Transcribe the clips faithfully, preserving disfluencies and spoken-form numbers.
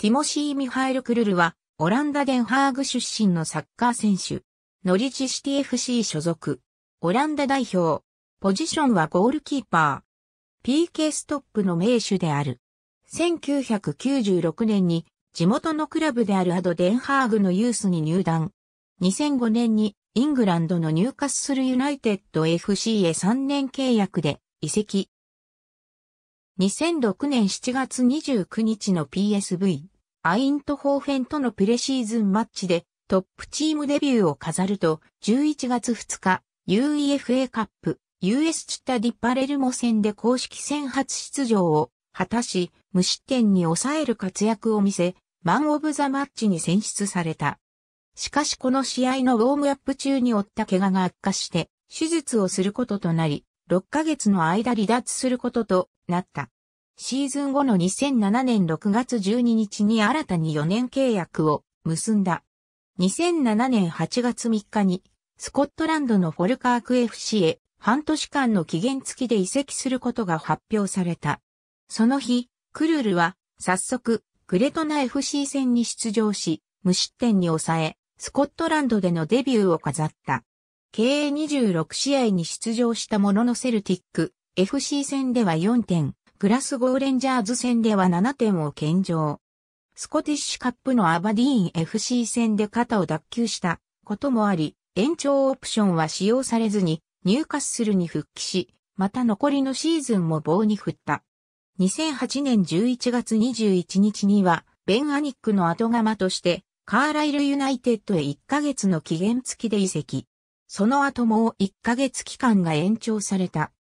ティモシー・ミハエル・クルルは、オランダ・デンハーグ出身のサッカー選手。ノリッジシティ エフシー 所属。オランダ代表。ポジションはゴールキーパー。ピーケー ストップの名手である。せんきゅうひゃくきゅうじゅうろくねんに地元のクラブであるエーディーデンハーグのユースに入団。にせんごねんにイングランドのニューカッスルユナイテッド エフシー へさんねん契約で移籍。にせんろくねんしちがつにじゅうくにちの ピーエスブイ、アイントホーフェンとのプレシーズンマッチでトップチームデビューを飾るとじゅういちがつふつか ユーイーエフエー カップ ユーエス チタディパレルモ戦で公式戦初出場を果たし無失点に抑える活躍を見せマンオブザマッチに選出された。しかしこの試合のウォームアップ中に負った怪我が悪化して手術をすることとなりろっかげつの間離脱することとなった。シーズン後のにせんななねんろくがつじゅうににちに新たによねん契約を結んだ。にせんななねんはちがつみっかにスコットランドのフォルカーク エフシー へ半年間の期限付きで移籍することが発表された。その日、クルルは早速グレトナ エフシー 戦に出場し無失点に抑えスコットランドでのデビューを飾った。計にじゅうろく試合に出場したもののセルティック エフシー 戦ではよんてん、グラスゴーレンジャーズ戦ではななてんを献上。スコティッシュカップのアバディーン エフシー 戦で肩を脱臼したこともあり、延長オプションは使用されずにニューカッスルに復帰し、また残りのシーズンも棒に振った。にせんはちねんじゅういちがつにじゅういちにちには、ベン・アニックの後釜として、カーライルユナイテッドへいっかげつの期限付きで移籍。その後もいっかげつ期間が延長された。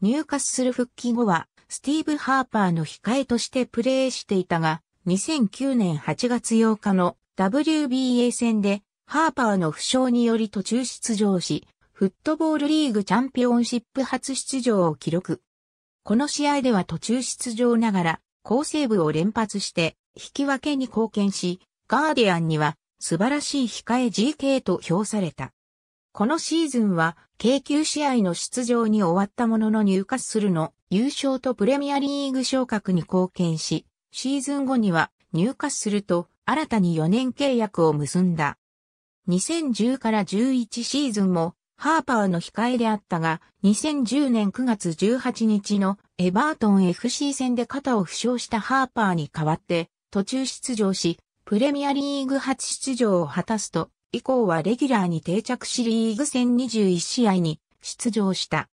ニューカッスル復帰後はスティーブ・ハーパーの控えとしてプレーしていたが、にせんきゅうねんはちがつようかの ダブリュービーエー 戦でハーパーの負傷により途中出場し、フットボールリーグチャンピオンシップ初出場を記録。この試合では途中出場ながら好セーブを連発して引き分けに貢献し、ガーディアンには素晴らしい控え ジーケー と評された。このシーズンは計きゅう試合の出場に終わったもののニューカッスルの優勝とプレミアリーグ昇格に貢献し、シーズン後にはニューカッスルと新たによねん契約を結んだ。にせんじゅうからじゅういちシーズンもハーパーの控えであったが、にせんじゅうねんくがつじゅうはちにちのエバートン エフシー 戦で肩を負傷したハーパーに代わって途中出場し、プレミアリーグ初出場を果たすと、以降はレギュラーに定着しリーグ戦にじゅういち試合に出場した。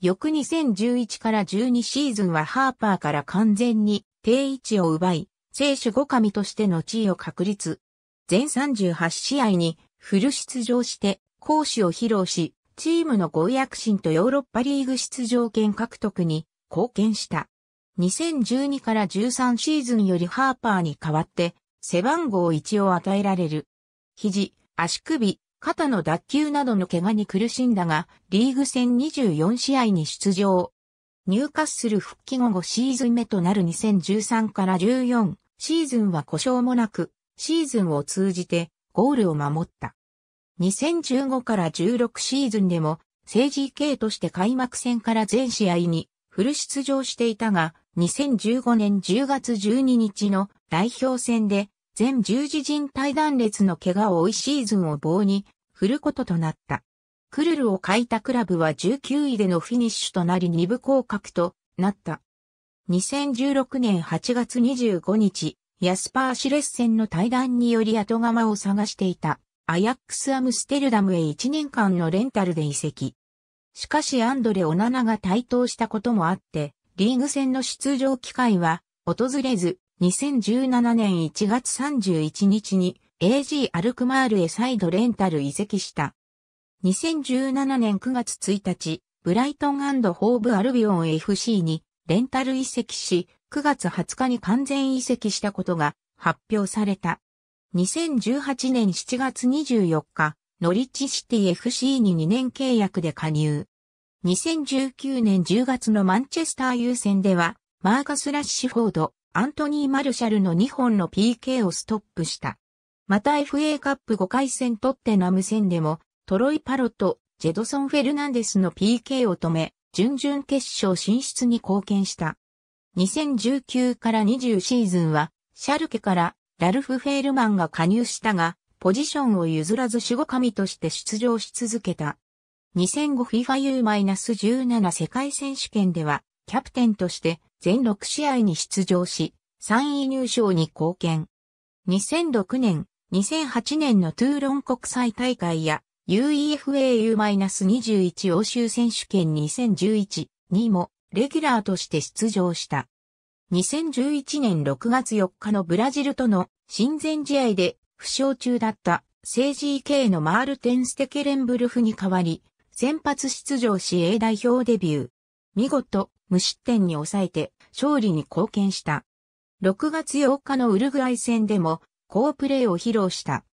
翌にせんじゅういちからじゅうにシーズンはハーパーから完全に定位置を奪い、正守護神としての地位を確立。全さんじゅうはち試合にフル出場して攻守を披露し、チームのゴール躍進とヨーロッパリーグ出場権獲得に貢献した。にせんじゅうにからじゅうさんシーズンよりハーパーに代わって、背番号いちを与えられる。肘、足首、肩の脱臼などの怪我に苦しんだが、リーグ戦にじゅうよん試合に出場。ニューカッスル復帰後ごシーズン目となるにせんじゅうさんからじゅうよんシーズンは故障もなく、シーズンを通じてゴールを守った。にせんじゅうごからじゅうろくシーズンでも、正 ジーケー として開幕戦から全試合にフル出場していたが、にせんじゅうごねんじゅうがつじゅうににちの代表戦で、全十字靭帯断裂の怪我を負いシーズンを棒に振ることとなった。クルルを欠いたクラブはじゅうきゅういでのフィニッシュとなりに部降格となった。にせんじゅうろくねんはちがつにじゅうごにち、ヤスパー・シュレッセンの退団により後釜を探していたアヤックス・アムステルダムへいちねんかんのレンタルで移籍。しかしアンドレ・オナナが台頭したこともあって、リーグ戦の出場機会は訪れず、にせんじゅうななねんいちがつさんじゅういちにちに エージー アルクマールへ再度レンタル移籍した。にせんじゅうななねんくがつついたち、ブライトン&ホーブアルビオン エフシー にレンタル移籍し、くがつはつかに完全移籍したことが発表された。にせんじゅうはちねんしちがつにじゅうよっか、ノリッジシティ エフシー ににねん契約で加入。にせんじゅうきゅうねんじゅうがつのマンチェスター ユー 戦では、マーカス・ラッシュフォード、アントニー・マルシャルのにほんの ピーケー をストップした。また エフエー カップごかい戦トッテナム戦でも、トロイ・パロとジェドソン・フェルナンデスの ピーケー を止め、準々決勝進出に貢献した。にせんじゅうきゅうからにじゅうシーズンは、シャルケからラルフ・フェールマンが加入したが、ポジションを譲らず守護神として出場し続けた。にせんご FIFA ユーじゅうなな 世界選手権では、キャプテンとして全ろく試合に出場し、さんい入賞に貢献。にせんろくねん、にせんはちねんのトゥーロン国際大会や、UEFA ユーにじゅういち 欧州選手権にせんじゅういちにも、レギュラーとして出場した。にせんじゅういちねんろくがつよっかのブラジルとの親善試合で負傷中だったセージー系のマールテン・ステケレンブルフに代わり先発出場し A 代表デビュー。見事無失点に抑えて勝利に貢献した。ろくがつよっかのウルグアイ戦でも好プレーを披露した。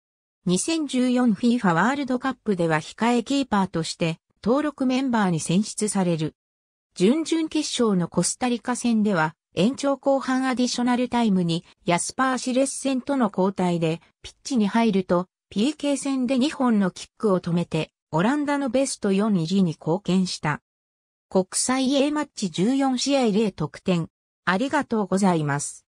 にせんじゅうよん FIFA ワールドカップでは控えキーパーとして登録メンバーに選出される。準々決勝のコスタリカ戦では延長後半アディショナルタイムにヤスパー・シレッセンとの交代でピッチに入ると ピーケー 戦でにほんのキックを止めてオランダのベストよん入りに貢献した。国際 A マッチじゅうよん試合ぜろ得点。ありがとうございます。